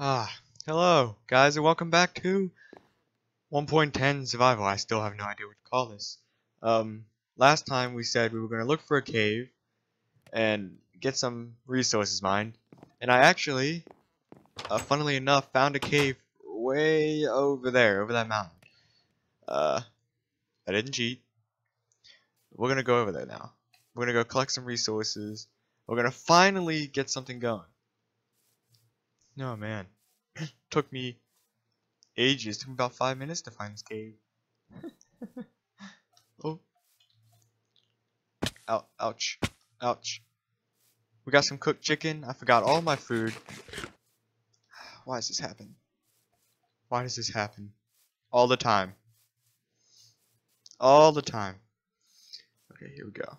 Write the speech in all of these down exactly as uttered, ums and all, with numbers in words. Ah, hello, guys, and welcome back to one point ten Survival. I still have no idea what to call this. Um, last time we said we were going to look for a cave and get some resources mined. And I actually, uh, funnily enough, found a cave way over there, over that mountain. Uh, I didn't cheat. We're going to go over there now. We're going to go collect some resources. We're going to finally get something going. No, man. Took me ages. Took me about five minutes to find this cave. Oh. Ouch. Ouch. Ouch. We got some cooked chicken. I forgot all my food. Why does this happen? Why does this happen? All the time. All the time. Okay, here we go.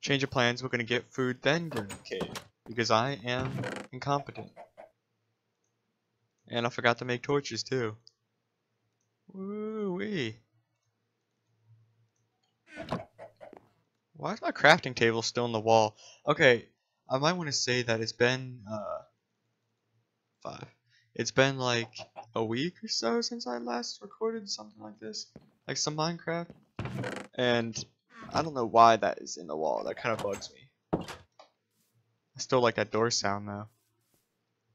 Change of plans. We're going to get food, then go to the cave. Because I am incompetent. And I forgot to make torches too. Woo-wee. Why is my crafting table still in the wall? Okay, I might want to say that it's been, uh, five. It's been like a week or so since I last recorded something like this. Like some Minecraft. And I don't know why that is in the wall. That kind of bugs me. I still like that door sound though.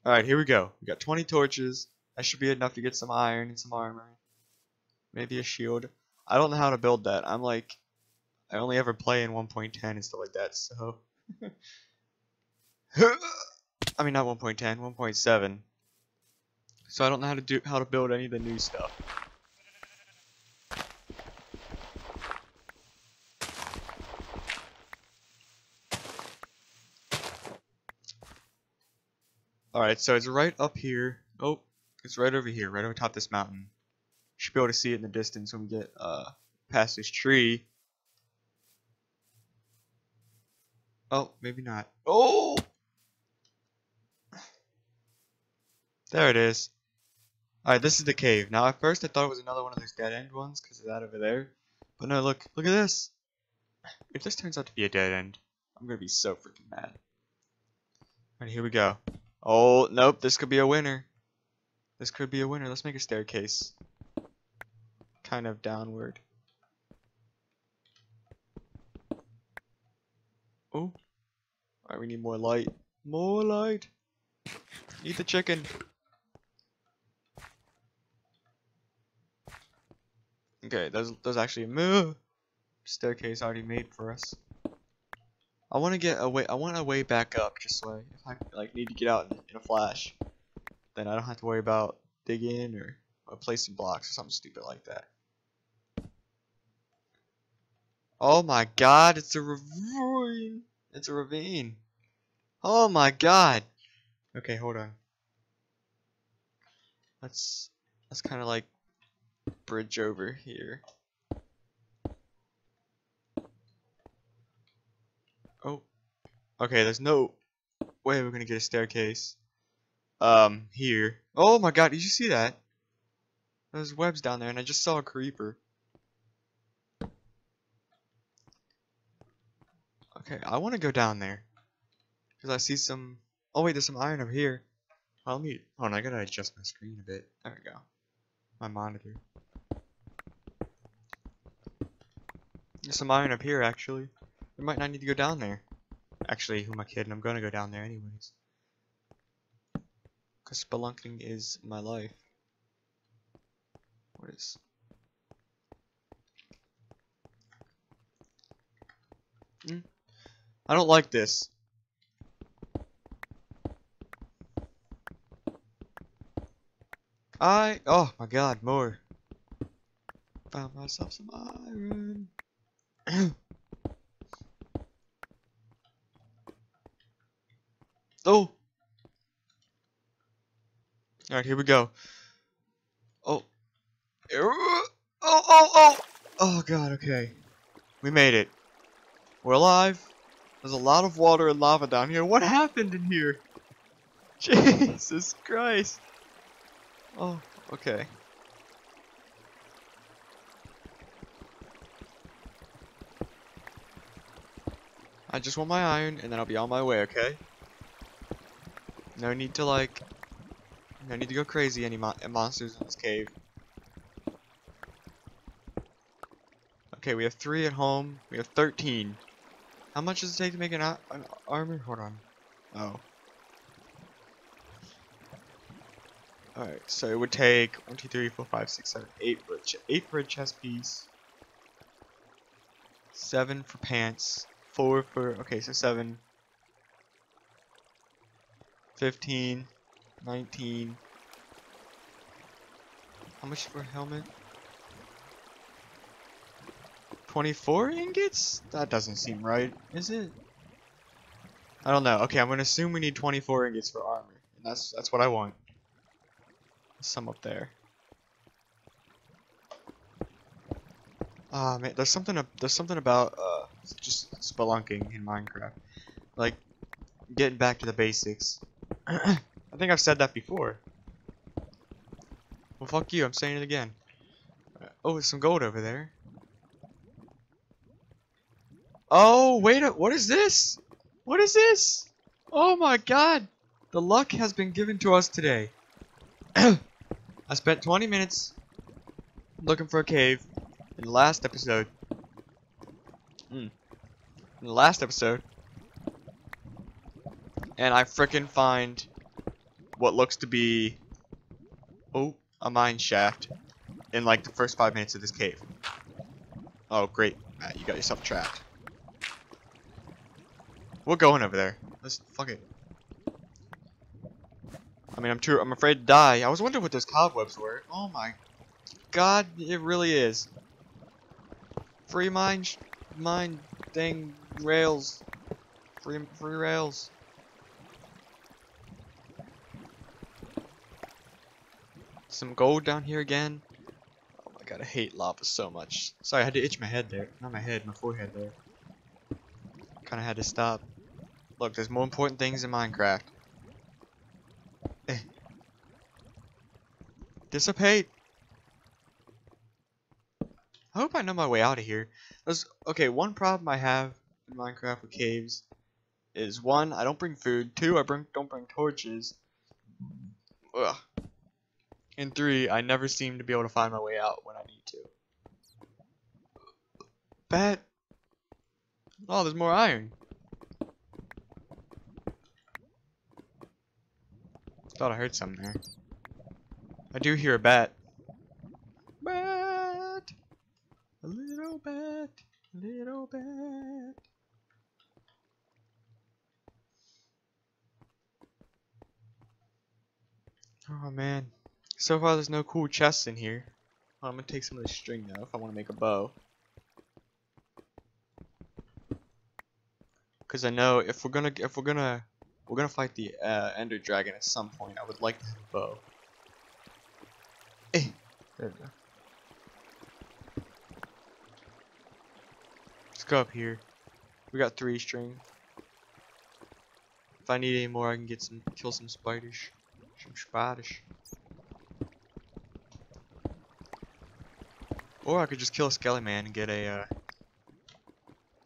Alright, here we go. We got twenty torches. That should be enough to get some iron and some armor. Maybe a shield. I don't know how to build that. I'm like, I only ever play in one point ten and stuff like that, so. I mean, not one point ten, one point seven. So I don't know how to do how to build any of the new stuff. Alright, so it's right up here. Oh, it's right over here, right over top this mountain. You should be able to see it in the distance when we get uh, past this tree. Oh, maybe not. Oh! There it is. Alright, this is the cave. Now, at first I thought it was another one of those dead-end ones because of that over there. But no, look. Look at this. If this turns out to be a dead end, I'm going to be so freaking mad. Alright, here we go. Oh, nope, this could be a winner. This could be a winner. Let's make a staircase. Kind of downward. Oh. Alright, we need more light. More light! Eat the chicken! Okay, there's, there's actually a move. Staircase already made for us. I want to get away. I want to way back up, just so if I like need to get out in, in a flash, then I don't have to worry about digging or, or placing blocks or something stupid like that. Oh my God! It's a ravine. It's a ravine. Oh my God. Okay, hold on. Let's let's kind of like bridge over here. Oh, okay, there's no way we're gonna get a staircase um here. Oh my God, did you see that? There's webs down there and I just saw a creeper. Okay, I want to go down there because I see some. Oh wait, there's some iron over here. Oh, let me hold on, I gotta adjust my screen a bit. There we go, my monitor. There's some iron up here actually. We might not need to go down there. Actually, who am I kidding? I'm gonna go down there anyways. Cause spelunking is my life. What is? Mm. I don't like this. I. Oh my God, more. Found myself some iron. Oh! Alright, here we go. Oh. Oh, oh, oh! Oh, God, okay. We made it. We're alive. There's a lot of water and lava down here. What happened in here? Jesus Christ. Oh, okay. I just want my iron, and then I'll be on my way, okay? No need to like, no need to go crazy any mo monsters in this cave. Okay, we have three at home. We have thirteen. How much does it take to make an, an armor? Hold on. Oh. Alright, so it would take one, two, three, four, five, six, seven, eight for a, ch eight for a chest piece. seven for pants. four for, okay, so seven. fifteen, nineteen. How much for a helmet? twenty-four ingots? That doesn't seem right, is it? I don't know. Okay, I'm gonna assume we need twenty-four ingots for armor. And that's that's what I want. Some up there. Ah, oh, man, there's something there's something about uh just spelunking in Minecraft. Like getting back to the basics. I think I've said that before. Well, fuck you, I'm saying it again. Oh, there's some gold over there. Oh, wait a what is this? What is this? Oh my god. The luck has been given to us today. I spent twenty minutes looking for a cave in the last episode. Mm. In the last episode. And I frickin' find what looks to be oh, a mine shaft in like the first five minutes of this cave. Oh great, Matt, you got yourself trapped. We're going over there. Let's fuck it. I mean, I'm too. I'm afraid to die. I was wondering what those cobwebs were. Oh my god, it really is. Free mine, sh mine thing rails. Free, free rails. Some gold down here again. Oh my god, I hate lava so much. Sorry, I had to itch my head there. Not my head, my forehead there. Kind of had to stop. Look, there's more important things in Minecraft. Eh. Dissipate. I hope I know my way out of here. Let's, okay, one problem I have in Minecraft with caves is one, I don't bring food. Two, I bring don't bring torches. Ugh. And three, I never seem to be able to find my way out when I need to. Bat. Oh, there's more iron. Thought I heard something there. I do hear a bat. Bat! A little bat. A little bat. Oh, man. So far, there's no cool chests in here. Oh, I'm gonna take some of this string, though, if I want to make a bow. Because I know if we're gonna if we're gonna we're gonna fight the uh, Ender Dragon at some point, I would like to have a bow. Hey, there we go. Let's go up here. We got three string. If I need any more, I can get some kill some spiders, some spiders. Or I could just kill a Skelly Man and get a uh,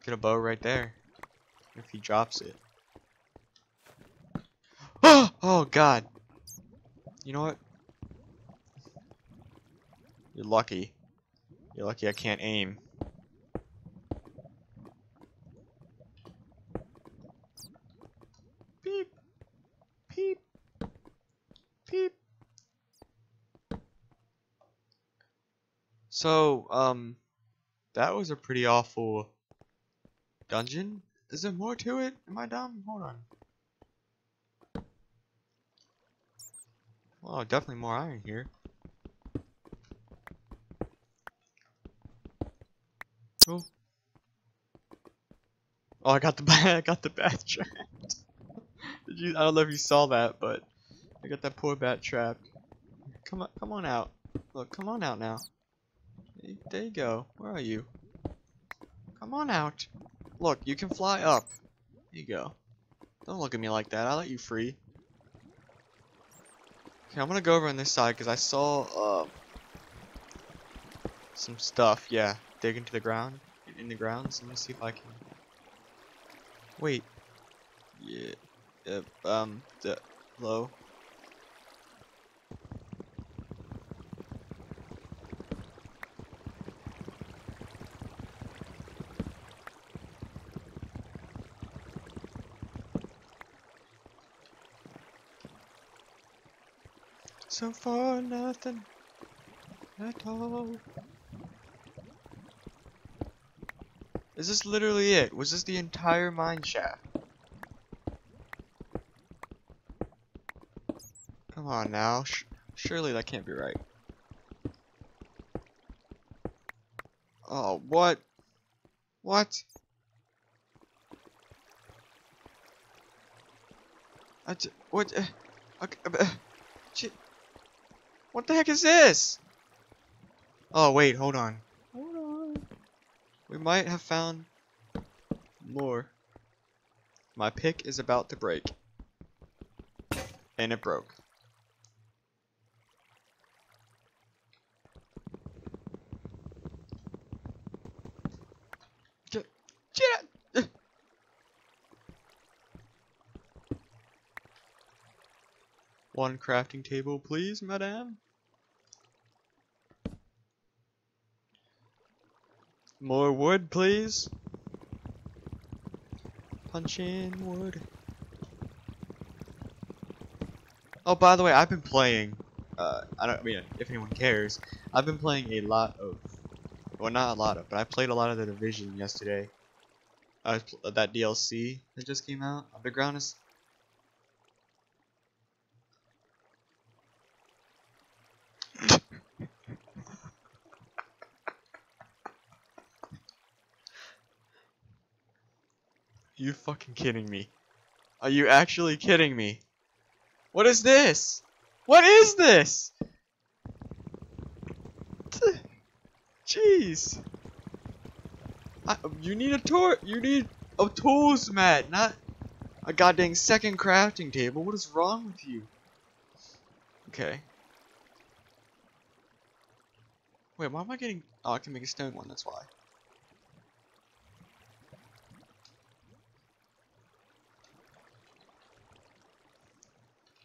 get a bow right there. If he drops it. Oh, oh god. You know what? You're lucky. You're lucky I can't aim. Peep. Peep. Peep. So, um, that was a pretty awful dungeon. Is there more to it? Am I dumb? Hold on. Well, definitely more iron here. Oh. Oh, I got the bat. I got the bat trapped. Did you? I don't know if you saw that, but I got that poor bat trapped. Come on, come on out. Look, come on out now. There you go. Where are you? Come on out. Look, you can fly up. There you go. Don't look at me like that. I let you free. Okay, I'm gonna go over on this side because I saw uh, some stuff. Yeah, dig into the ground, in the ground. So let me see if I can. Wait. Yeah. Uh, um. The low. So far, nothing at all. Is this literally it? Was this the entire mine shaft? Come on now. Sh surely that can't be right. Oh, what? What? I j what? Uh, okay, uh, j what the heck is this? Oh, wait, hold on. Hold on. We might have found more. My pick is about to break. And it broke. Get, get out. One crafting table, please, madame. More wood, please. Punch in wood. Oh, by the way, I've been playing, uh, I don't I mean, if anyone cares, I've been playing a lot of, well, not a lot of, but I played a lot of the Division yesterday. I was, that D L C that just came out, Underground is... You fucking kidding me? Are you actually kidding me? What is this? What is this? Jeez. I, you need a tor- you need a tools mat, not a goddamn second crafting table. What is wrong with you? Okay. Wait, why am I getting- oh, I can make a stone one, that's why.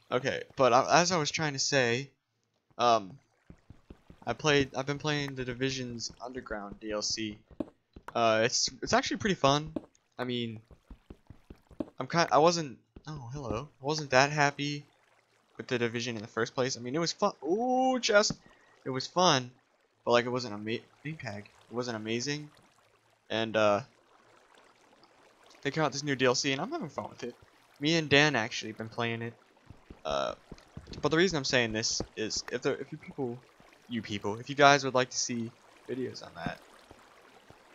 Okay, but I, as I was trying to say, um, I played. I've been playing the Division's Underground D L C. Uh, it's it's actually pretty fun. I mean, I'm kind. I wasn't. Oh, hello. I wasn't that happy with the Division in the first place. I mean, it was fun. Ooh, chest. It was fun, but like it wasn't amazing. It wasn't amazing, and uh, they came out this new D L C, and I'm having fun with it. Me and Dan actually been playing it. Uh, but the reason I'm saying this is if there, if you people, you people, if you guys would like to see videos on that,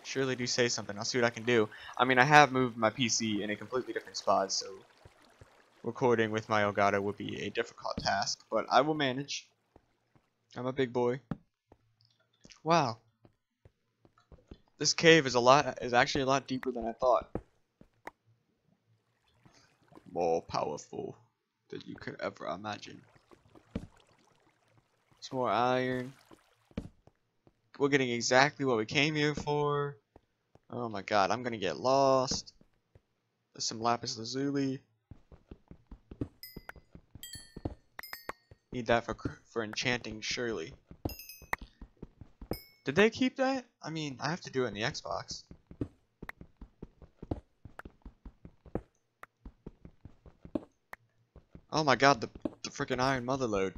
surely do say something. I'll see what I can do. I mean, I have moved my P C in a completely different spot, so recording with my Elgato would be a difficult task, but I will manage. I'm a big boy. Wow. This cave is a lot, is actually a lot deeper than I thought. More powerful that you could ever imagine. Some more iron. We're getting exactly what we came here for. Oh my god, I'm gonna get lost. There's some lapis lazuli. Need that for for enchanting, surely. Did they keep that? I mean, I have to do it in the Xbox. Oh my god, the, the frickin' iron mother load.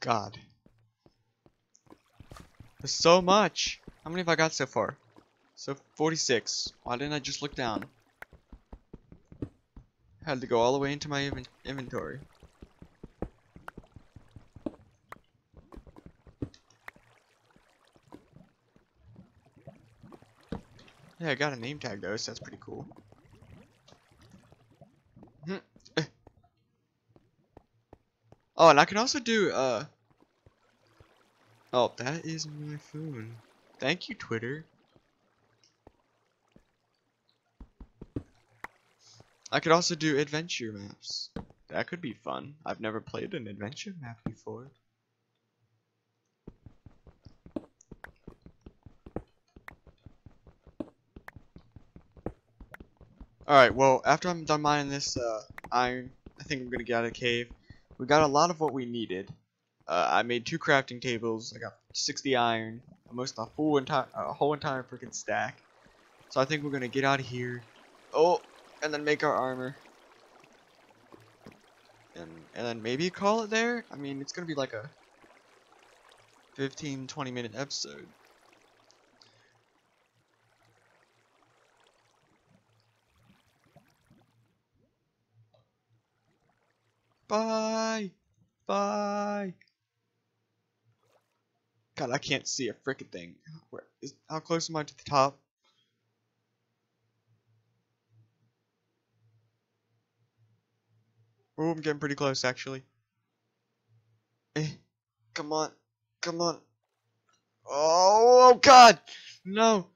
God. There's so much! How many have I got so far? So, forty-six. Why didn't I just look down? Had to go all the way into my inventory. Yeah, I got a name tag though, so that's pretty cool. Oh, and I can also do, uh... oh, that is my phone. Thank you, Twitter. I could also do adventure maps. That could be fun. I've never played an adventure map before. Alright, well, after I'm done mining this uh, iron, I think I'm going to get out of the cave. We got a lot of what we needed. Uh, I made two crafting tables. I got sixty iron, almost a full entire, a whole entire freaking stack. So I think we're gonna get out of here. Oh, and then make our armor, and and then maybe call it there. I mean, it's gonna be like a fifteen, twenty minute episode. Bye, bye. God, I can't see a frickin' thing. Where is, how close am I to the top? Oh, I'm getting pretty close, actually. Eh, come on, come on. Oh, oh God, no.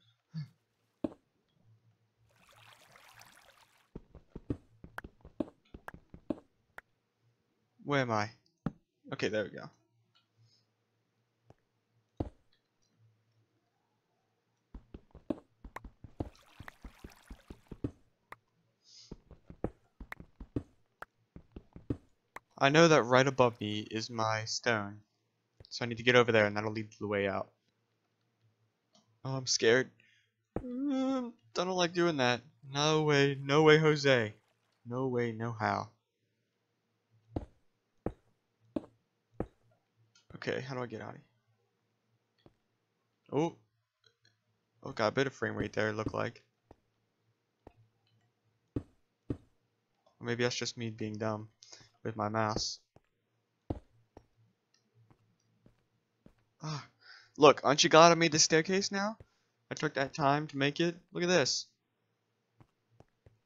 Where am I? Okay, there we go. I know that right above me is my stone, so I need to get over there, and that'll lead to the way out. Oh, I'm scared. I don't like doing that. No way, no way, Jose. No way, no how. Okay, how do I get out of here? Oh, oh, got a bit of frame rate there, it looked like. Or maybe that's just me being dumb with my mouse. Ah, look, aren't you glad I made this staircase now? I took that time to make it. Look at this.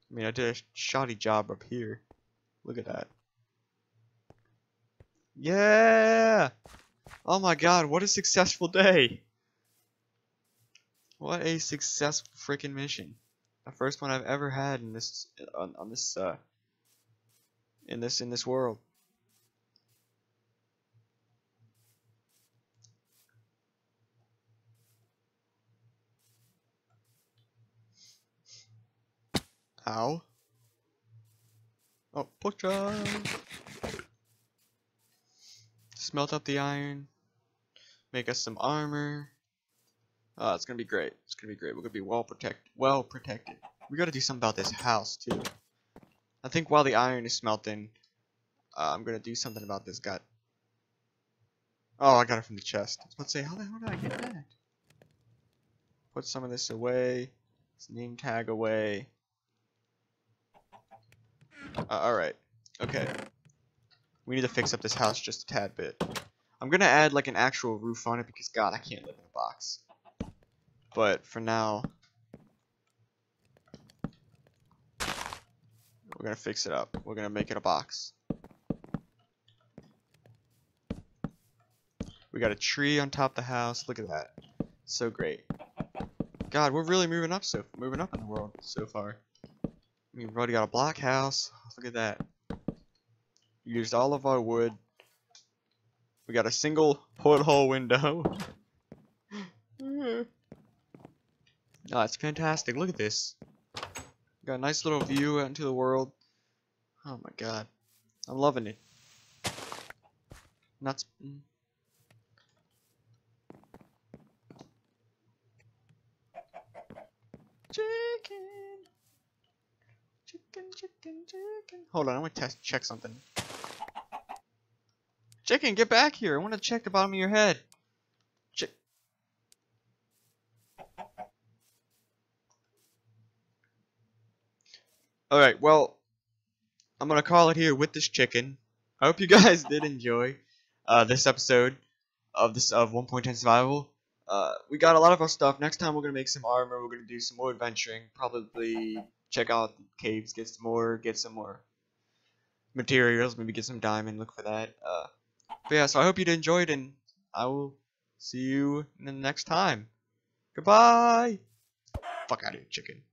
I mean, I did a shoddy job up here. Look at that. Yeah! Oh my God, what a successful day! What a successful freaking mission. The first one I've ever had in this on, on this uh in this in this world. Ow. Oh, picture. Smelt up the iron. Make us some armor. Oh, it's gonna be great. It's gonna be great. We're gonna be well protected. Well protected. We gotta do something about this house too. I think while the iron is smelting, uh, I'm gonna do something about this gut. Oh, I got it from the chest. Let's say, how the hell did I get that? Put some of this away. This name tag away. Uh, all right. Okay. We need to fix up this house just a tad bit. I'm gonna add like an actual roof on it because God, I can't live in a box. But for now, we're gonna fix it up. We're gonna make it a box. We got a tree on top of the house. Look at that. So great. God, we're really moving up so moving up in the world so far. We've already got a block house. Look at that. We used all of our wood. We got a single porthole window. Oh, it's fantastic. Look at this. Got a nice little view out into the world. Oh my God, I'm loving it. Nuts. Chicken, chicken, chicken, chicken. Hold on, I want to test check something. Chicken, get back here! I want to check the bottom of your head. Chick. Alright, well, I'm going to call it here with this chicken. I hope you guys did enjoy uh, this episode of this of one point ten Survival. Uh, we got a lot of our stuff. Next time we're going to make some armor. We're going to do some more adventuring. Probably check out the caves, get some more, get some more materials. Maybe get some diamond, look for that. Uh, but yeah, so I hope you did enjoy it, and I will see you in the next time. Goodbye! Fuck out of here, chicken.